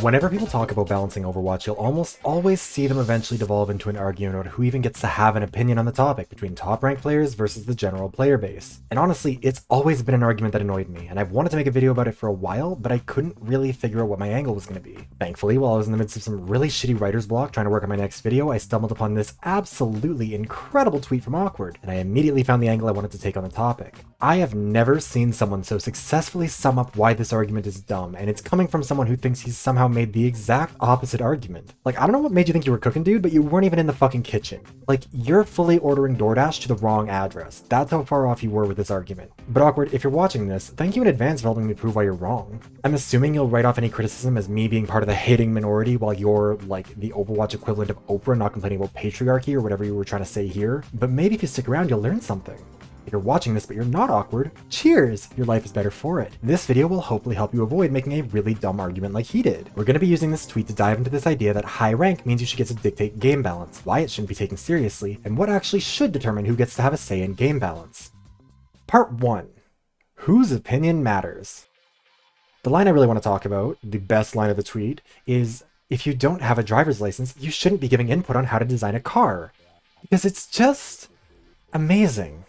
Whenever people talk about balancing Overwatch, you'll almost always see them eventually devolve into an argument about who even gets to have an opinion on the topic between top-ranked players versus the general player base. And honestly, it's always been an argument that annoyed me, and I've wanted to make a video about it for a while, but I couldn't really figure out what my angle was going to be. Thankfully, while I was in the midst of some really shitty writer's block trying to work on my next video, I stumbled upon this absolutely incredible tweet from Awkward, and I immediately found the angle I wanted to take on the topic. I have never seen someone so successfully sum up why this argument is dumb, and it's coming from someone who thinks he's somehow made the exact opposite argument. Like, I don't know what made you think you were cooking, dude, but you weren't even in the fucking kitchen. Like, you're fully ordering DoorDash to the wrong address. That's how far off you were with this argument. But Awkward, if you're watching this, thank you in advance for helping me prove why you're wrong. I'm assuming you'll write off any criticism as me being part of the hating minority while you're, like, the Overwatch equivalent of Oprah not complaining about patriarchy or whatever you were trying to say here. But maybe if you stick around, you'll learn something. If you're watching this but you're not awkward, cheers! Your life is better for it. This video will hopefully help you avoid making a really dumb argument like he did. We're going to be using this tweet to dive into this idea that high rank means you should get to dictate game balance, why it shouldn't be taken seriously, and what actually should determine who gets to have a say in game balance. Part 1. Whose opinion matters? The line I really want to talk about, the best line of the tweet, is, if you don't have a driver's license, you shouldn't be giving input on how to design a car. Because it's just amazing.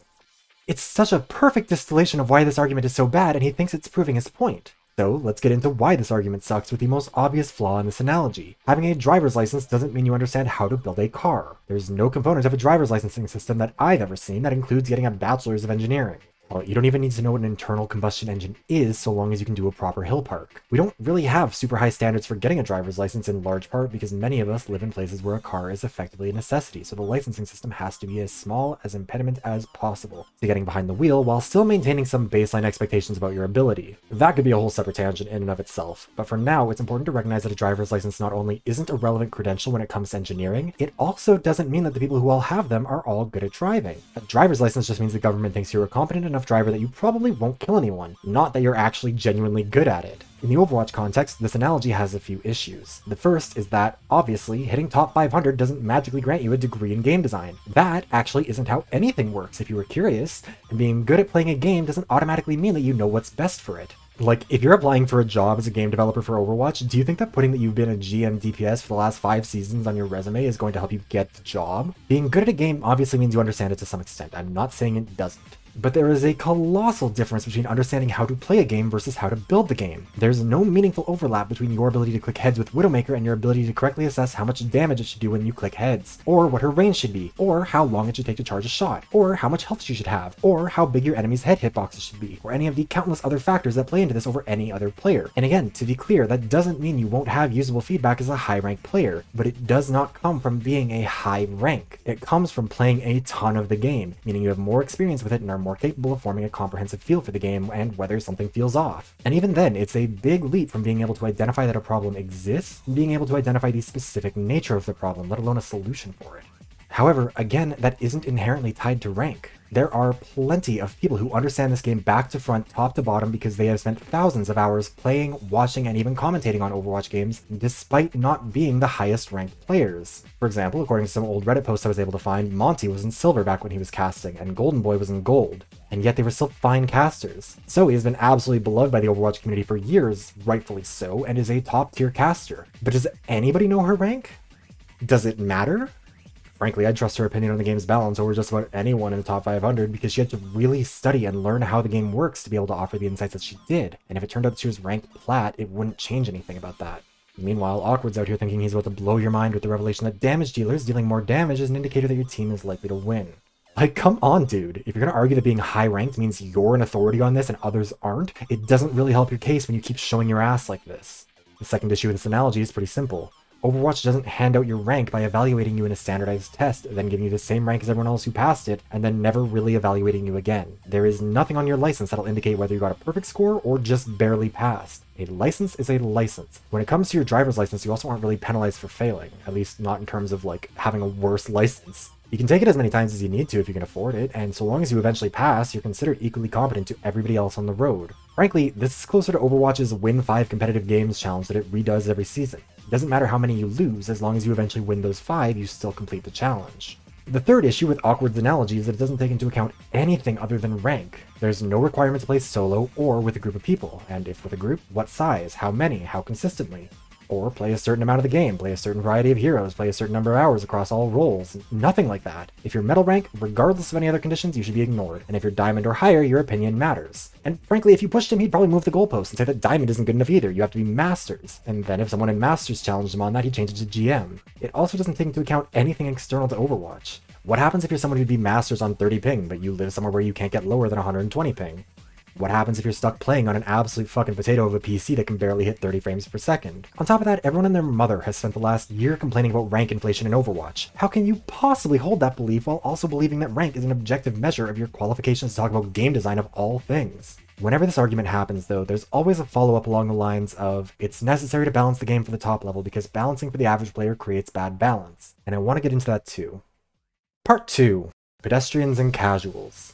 It's such a perfect distillation of why this argument is so bad, and he thinks it's proving his point. So let's get into why this argument sucks with the most obvious flaw in this analogy. Having a driver's license doesn't mean you understand how to build a car. There's no component of a driver's licensing system that I've ever seen that includes getting a bachelor's of engineering. Well, you don't even need to know what an internal combustion engine is so long as you can do a proper hill park. We don't really have super high standards for getting a driver's license in large part because many of us live in places where a car is effectively a necessity, so the licensing system has to be as small as impediment as possible to getting behind the wheel while still maintaining some baseline expectations about your ability. That could be a whole separate tangent in and of itself, but for now it's important to recognize that a driver's license not only isn't a relevant credential when it comes to engineering, it also doesn't mean that the people who all have them are all good at driving. A driver's license just means the government thinks you're a competent enough driver that you probably won't kill anyone, not that you're actually genuinely good at it. In the Overwatch context, this analogy has a few issues. The first is that, obviously, hitting top 500 doesn't magically grant you a degree in game design. That actually isn't how anything works, if you were curious, and being good at playing a game doesn't automatically mean that you know what's best for it. Like, if you're applying for a job as a game developer for Overwatch, do you think that putting that you've been a GM DPS for the last 5 seasons on your resume is going to help you get the job? Being good at a game obviously means you understand it to some extent. I'm not saying it doesn't. But there is a colossal difference between understanding how to play a game versus how to build the game. There's no meaningful overlap between your ability to click heads with Widowmaker and your ability to correctly assess how much damage it should do when you click heads, or what her range should be, or how long it should take to charge a shot, or how much health she should have, or how big your enemy's head hitboxes should be, or any of the countless other factors that play into this over any other player. And again, to be clear, that doesn't mean you won't have usable feedback as a high-ranked player, but it does not come from being a high rank. It comes from playing a ton of the game, meaning you have more experience with it and are more capable of forming a comprehensive feel for the game and whether something feels off. And even then, it's a big leap from being able to identify that a problem exists and being able to identify the specific nature of the problem, let alone a solution for it. However, again, that isn't inherently tied to rank. There are plenty of people who understand this game back to front, top to bottom, because they have spent thousands of hours playing, watching, and even commentating on Overwatch games, despite not being the highest ranked players. For example, according to some old Reddit posts I was able to find, Monty was in silver back when he was casting, and Goldenboy was in gold, and yet they were still fine casters. So he has been absolutely beloved by the Overwatch community for years, rightfully so, and is a top-tier caster. But does anybody know her rank? Does it matter? Frankly, I'd trust her opinion on the game's balance over just about anyone in the top 500 because she had to really study and learn how the game works to be able to offer the insights that she did, and if it turned out that she was ranked plat, it wouldn't change anything about that. Meanwhile, Awkward's out here thinking he's about to blow your mind with the revelation that damage dealers dealing more damage is an indicator that your team is likely to win. Like, come on, dude. If you're gonna argue that being high-ranked means you're an authority on this and others aren't, it doesn't really help your case when you keep showing your ass like this. The second issue with this analogy is pretty simple. Overwatch doesn't hand out your rank by evaluating you in a standardized test, then giving you the same rank as everyone else who passed it, and then never really evaluating you again. There is nothing on your license that'll indicate whether you got a perfect score or just barely passed. A license is a license. When it comes to your driver's license, you also aren't really penalized for failing, at least not in terms of, like, having a worse license. You can take it as many times as you need to if you can afford it, and so long as you eventually pass, you're considered equally competent to everybody else on the road. Frankly, this is closer to Overwatch's Win 5 Competitive Games challenge that it redoes every season. It doesn't matter how many you lose, as long as you eventually win those 5, you still complete the challenge. The third issue with Awkward's analogy is that it doesn't take into account anything other than rank. There's no requirement to play solo or with a group of people, and if with a group, what size, how many, how consistently. Or play a certain amount of the game, play a certain variety of heroes, play a certain number of hours across all roles, nothing like that. If you're metal rank, regardless of any other conditions, you should be ignored, and if you're diamond or higher, your opinion matters. And frankly, if you pushed him, he'd probably move the goalpost and say that diamond isn't good enough either, you have to be masters. And then if someone in masters challenged him on that, he'd change it to GM. It also doesn't take into account anything external to Overwatch. What happens if you're someone who'd be masters on 30 ping, but you live somewhere where you can't get lower than 120 ping? What happens if you're stuck playing on an absolute fucking potato of a PC that can barely hit 30 frames per second? On top of that, everyone and their mother has spent the last year complaining about rank inflation in Overwatch. How can you possibly hold that belief while also believing that rank is an objective measure of your qualifications to talk about game design of all things? Whenever this argument happens, though, there's always a follow-up along the lines of, it's necessary to balance the game for the top level because balancing for the average player creates bad balance. And I want to get into that too. Part 2. Pedestrians and Casuals.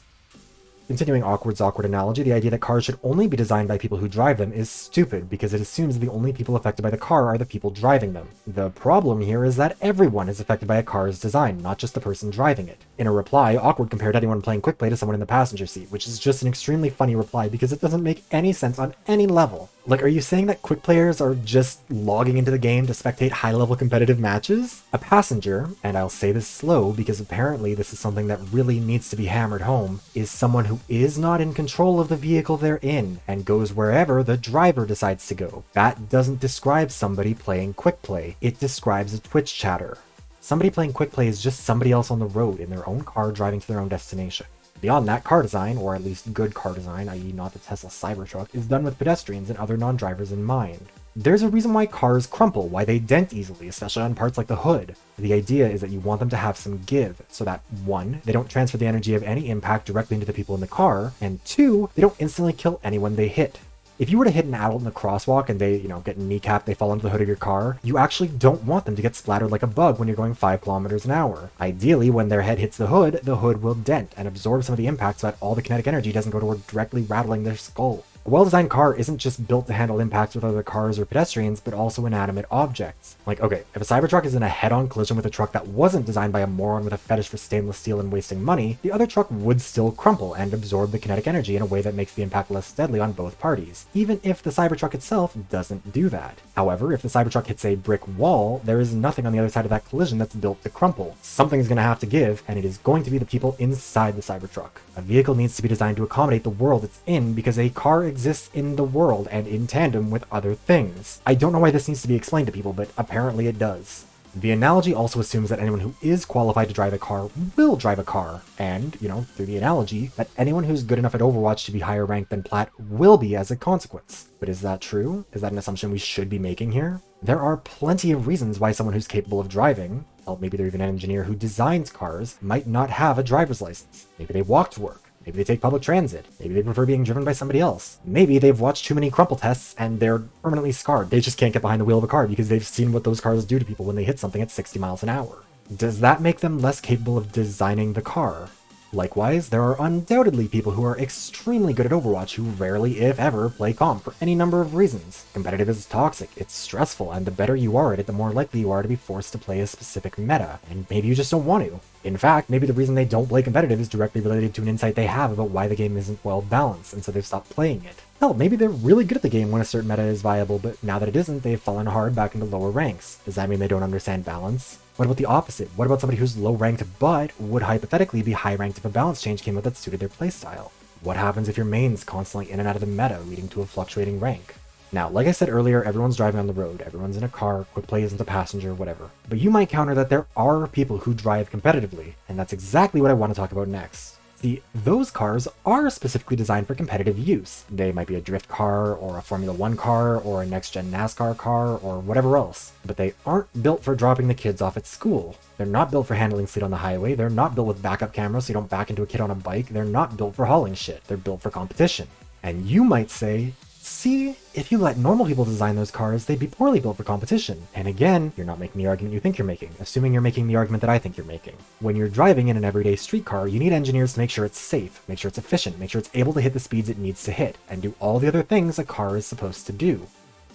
Continuing Awkward's awkward analogy, the idea that cars should only be designed by people who drive them is stupid because it assumes the only people affected by the car are the people driving them. The problem here is that everyone is affected by a car's design, not just the person driving it. In a reply, Awkward compared anyone playing quick play to someone in the passenger seat, which is just an extremely funny reply because it doesn't make any sense on any level. Like, are you saying that quick players are just logging into the game to spectate high-level competitive matches? A passenger, and I'll say this slow because apparently this is something that really needs to be hammered home, is someone who is not in control of the vehicle they're in and goes wherever the driver decides to go. That doesn't describe somebody playing quick play. It describes a Twitch chatter. Somebody playing quick play is just somebody else on the road in their own car driving to their own destination. Beyond that, car design, or at least good car design, i.e. not the Tesla Cybertruck, is done with pedestrians and other non-drivers in mind. There's a reason why cars crumple, why they dent easily, especially on parts like the hood. The idea is that you want them to have some give, so that 1. They don't transfer the energy of any impact directly into the people in the car, and 2. They don't instantly kill anyone they hit. If you were to hit an adult in the crosswalk and they, get kneecapped, they fall into the hood of your car, you actually don't want them to get splattered like a bug when you're going 5 kilometers an hour. Ideally, when their head hits the hood will dent and absorb some of the impact so that all the kinetic energy doesn't go toward directly rattling their skull. A well-designed car isn't just built to handle impacts with other cars or pedestrians, but also inanimate objects. Like, okay, if a Cybertruck is in a head-on collision with a truck that wasn't designed by a moron with a fetish for stainless steel and wasting money, the other truck would still crumple and absorb the kinetic energy in a way that makes the impact less deadly on both parties, even if the Cybertruck itself doesn't do that. However, if the Cybertruck hits a brick wall, there is nothing on the other side of that collision that's built to crumple. Something's gonna have to give, and it is going to be the people inside the Cybertruck. A vehicle needs to be designed to accommodate the world it's in because a car exists in the world and in tandem with other things. I don't know why this needs to be explained to people, but apparently it does. The analogy also assumes that anyone who is qualified to drive a car will drive a car, and, through the analogy, that anyone who's good enough at Overwatch to be higher ranked than Plat will be as a consequence. But is that true? Is that an assumption we should be making here? There are plenty of reasons why someone who's capable of driving, well, maybe they're even an engineer who designs cars, might not have a driver's license. Maybe they walk to work. Maybe they take public transit. Maybe they prefer being driven by somebody else. Maybe they've watched too many crumple tests and they're permanently scarred. They just can't get behind the wheel of a car because they've seen what those cars do to people when they hit something at 60 miles an hour. Does that make them less capable of designing the car? Likewise, there are undoubtedly people who are extremely good at Overwatch who rarely, if ever, play comp for any number of reasons. Competitive is toxic, it's stressful, and the better you are at it, the more likely you are to be forced to play a specific meta, and maybe you just don't want to. In fact, maybe the reason they don't play competitive is directly related to an insight they have about why the game isn't well balanced, and so they've stopped playing it. Hell, maybe they're really good at the game when a certain meta is viable, but now that it isn't, they've fallen hard back into lower ranks. Does that mean they don't understand balance? What about the opposite? What about somebody who's low-ranked but would hypothetically be high-ranked if a balance change came out that suited their playstyle? What happens if your main's constantly in and out of the meta, leading to a fluctuating rank? Now, like I said earlier, everyone's driving on the road, everyone's in a car, quick play isn't a passenger, whatever. But you might counter that there are people who drive competitively, and that's exactly what I want to talk about next. See, those cars are specifically designed for competitive use. They might be a drift car, or a Formula 1 car, or a next-gen NASCAR car, or whatever else. But they aren't built for dropping the kids off at school. They're not built for handling sleet on the highway, they're not built with backup cameras so you don't back into a kid on a bike, they're not built for hauling shit, they're built for competition. And you might say, see, if you let normal people design those cars, they'd be poorly built for competition. And again, you're not making the argument you think you're making, assuming you're making the argument that I think you're making. When you're driving in an everyday street car, you need engineers to make sure it's safe, make sure it's efficient, make sure it's able to hit the speeds it needs to hit, and do all the other things a car is supposed to do.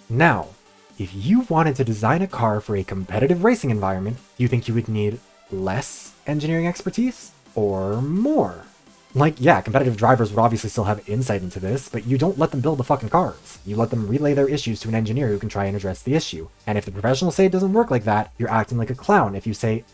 Now, if you wanted to design a car for a competitive racing environment, do you think you would need less engineering expertise or more? Like, yeah, competitive drivers would obviously still have insight into this, but you don't let them build the fucking cars. You let them relay their issues to an engineer who can try and address the issue. And if the professionals say it doesn't work like that, you're acting like a clown if you say,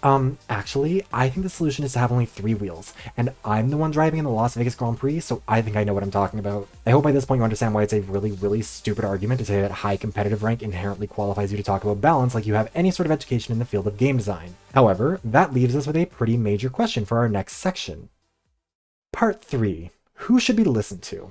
actually, I think the solution is to have only 3 wheels, and I'm the one driving in the Las Vegas Grand Prix, so I think I know what I'm talking about. I hope by this point you understand why it's a really, really stupid argument to say that high competitive rank inherently qualifies you to talk about balance like you have any sort of education in the field of game design. However, that leaves us with a pretty major question for our next section. Part 3. Who should be listened to?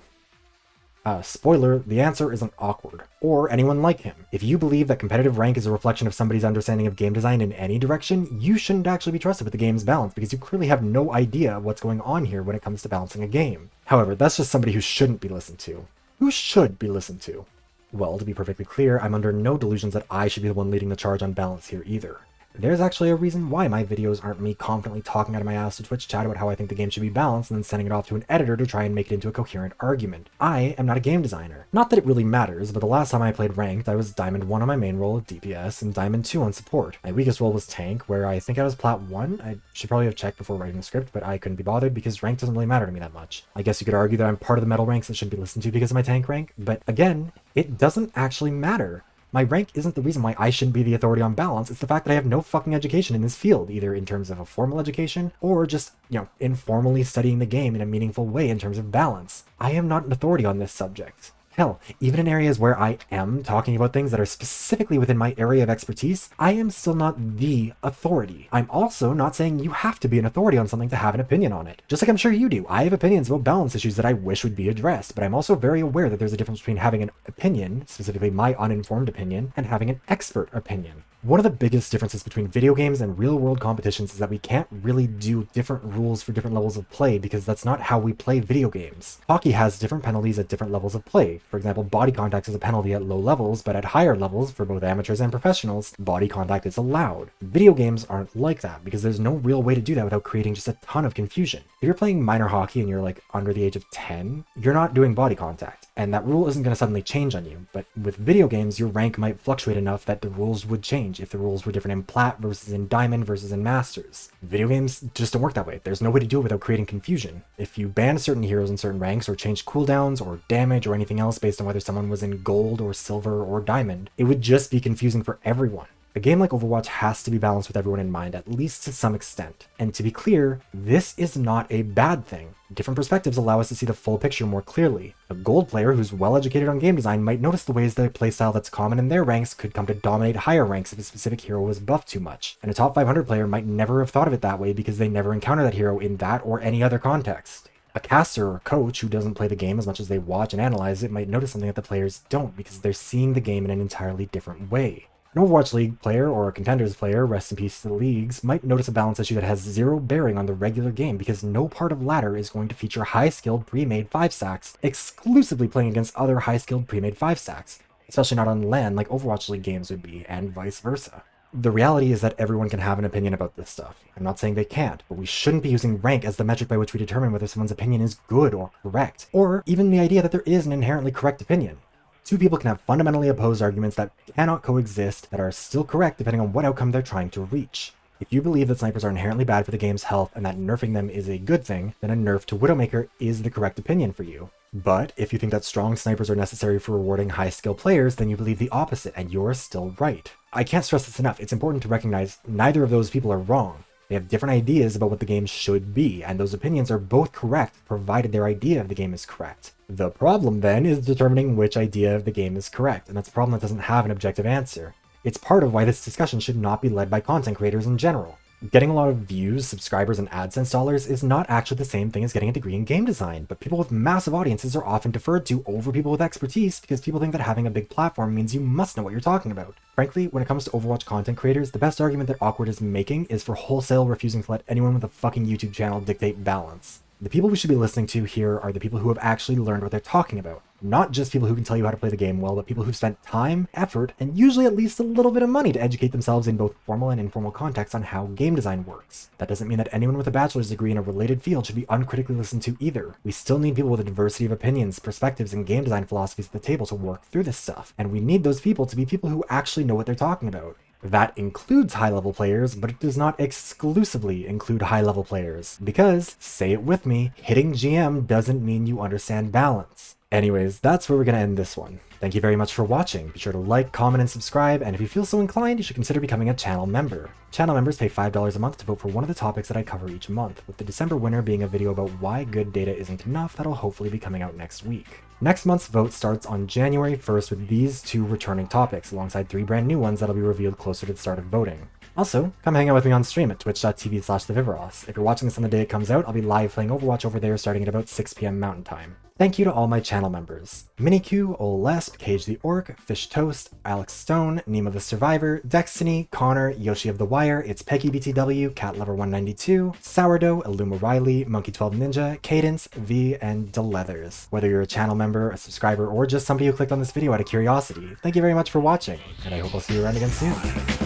Spoiler, the answer isn't Awkward, or anyone like him. If you believe that competitive rank is a reflection of somebody's understanding of game design in any direction, you shouldn't actually be trusted with the game's balance, because you clearly have no idea what's going on here when it comes to balancing a game. However, that's just somebody who shouldn't be listened to. Who should be listened to? Well, to be perfectly clear, I'm under no delusions that I should be the one leading the charge on balance here either. There's actually a reason why my videos aren't me confidently talking out of my ass to Twitch chat about how I think the game should be balanced and then sending it off to an editor to try and make it into a coherent argument. I am not a game designer. Not that it really matters, but the last time I played Ranked, I was Diamond 1 on my main role at DPS and Diamond 2 on support. My weakest role was Tank, where I think I was Plat 1. I should probably have checked before writing the script, but I couldn't be bothered because Ranked doesn't really matter to me that much. I guess you could argue that I'm part of the metal ranks that shouldn't be listened to because of my Tank rank, but again, it doesn't actually matter. My rank isn't the reason why I shouldn't be the authority on balance, it's the fact that I have no fucking education in this field, either in terms of a formal education, or just, informally studying the game in a meaningful way in terms of balance. I am not an authority on this subject. Hell, even in areas where I am talking about things that are specifically within my area of expertise, I am still not the authority. I'm also not saying you have to be an authority on something to have an opinion on it. Just like I'm sure you do, I have opinions about balance issues that I wish would be addressed, but I'm also very aware that there's a difference between having an opinion, specifically my uninformed opinion, and having an expert opinion. One of the biggest differences between video games and real-world competitions is that we can't really do different rules for different levels of play because that's not how we play video games. Hockey has different penalties at different levels of play. For example, body contact is a penalty at low levels, but at higher levels, for both amateurs and professionals, body contact is allowed. Video games aren't like that because there's no real way to do that without creating just a ton of confusion. If you're playing minor hockey and you're like under the age of 10, you're not doing body contact, and that rule isn't going to suddenly change on you. But with video games, your rank might fluctuate enough that the rules would change if the rules were different in Plat versus in Diamond versus in Masters. Video games just don't work that way. There's no way to do it without creating confusion. If you ban certain heroes in certain ranks or change cooldowns or damage or anything else based on whether someone was in Gold or Silver or Diamond, it would just be confusing for everyone. A game like Overwatch has to be balanced with everyone in mind, at least to some extent. And to be clear, this is not a bad thing. Different perspectives allow us to see the full picture more clearly. A Gold player who's well educated on game design might notice the ways that a playstyle that's common in their ranks could come to dominate higher ranks if a specific hero was buffed too much. And a top 500 player might never have thought of it that way because they never encounter that hero in that or any other context. A caster or coach who doesn't play the game as much as they watch and analyze it might notice something that the players don't because they're seeing the game in an entirely different way. An Overwatch League player or a Contenders player, rest in peace to the leagues, might notice a balance issue that has zero bearing on the regular game because no part of ladder is going to feature high-skilled pre-made 5-stacks, exclusively playing against other high-skilled pre-made 5-stacks, especially not on LAN like Overwatch League games would be, and vice versa. The reality is that everyone can have an opinion about this stuff. I'm not saying they can't, but we shouldn't be using rank as the metric by which we determine whether someone's opinion is good or correct, or even the idea that there is an inherently correct opinion. Two people can have fundamentally opposed arguments that cannot coexist that are still correct depending on what outcome they're trying to reach. If you believe that snipers are inherently bad for the game's health and that nerfing them is a good thing, then a nerf to Widowmaker is the correct opinion for you. But if you think that strong snipers are necessary for rewarding high-skill players, then you believe the opposite and you're still right. I can't stress this enough, it's important to recognize neither of those people are wrong. They have different ideas about what the game should be, and those opinions are both correct, provided their idea of the game is correct. The problem, then, is determining which idea of the game is correct, and that's a problem that doesn't have an objective answer. It's part of why this discussion should not be led by content creators in general. Getting a lot of views, subscribers, and AdSense dollars is not actually the same thing as getting a degree in game design, but people with massive audiences are often deferred to over people with expertise because people think that having a big platform means you must know what you're talking about. Frankly, when it comes to Overwatch content creators, the best argument that Awkward is making is for wholesale refusing to let anyone with a fucking YouTube channel dictate balance. The people we should be listening to here are the people who have actually learned what they're talking about. Not just people who can tell you how to play the game well, but people who've spent time, effort, and usually at least a little bit of money to educate themselves in both formal and informal contexts on how game design works. That doesn't mean that anyone with a bachelor's degree in a related field should be uncritically listened to either. We still need people with a diversity of opinions, perspectives, and game design philosophies at the table to work through this stuff, and we need those people to be people who actually know what they're talking about. That includes high-level players, but it does not exclusively include high-level players, because, say it with me, hitting GM doesn't mean you understand balance. Anyways, that's where we're gonna end this one. Thank you very much for watching. Be sure to like, comment, and subscribe, and if you feel so inclined, you should consider becoming a channel member. Channel members pay $5 a month to vote for one of the topics that I cover each month, with the December winner being a video about why good data isn't enough that'll hopefully be coming out next week. Next month's vote starts on January 1st with these two returning topics, alongside 3 brand new ones that'll be revealed closer to the start of voting. Also, come hang out with me on stream at twitch.tv/TheViveros. If you're watching this on the day it comes out, I'll be live playing Overwatch over there starting at about 6 PM Mountain Time. Thank you to all my channel members: MiniQ, Olesp, Cage the Orc, Fish Toast, Alex Stone, Nima the Survivor, Dextiny, Connor, Yoshi of the Wire, It's Peggy BTW, CatLover192, Sourdough, Illuma Riley, Monkey12 Ninja, Cadence, V, and DeLeathers. Whether you're a channel member, a subscriber, or just somebody who clicked on this video out of curiosity, thank you very much for watching, and I hope I'll see you around again soon.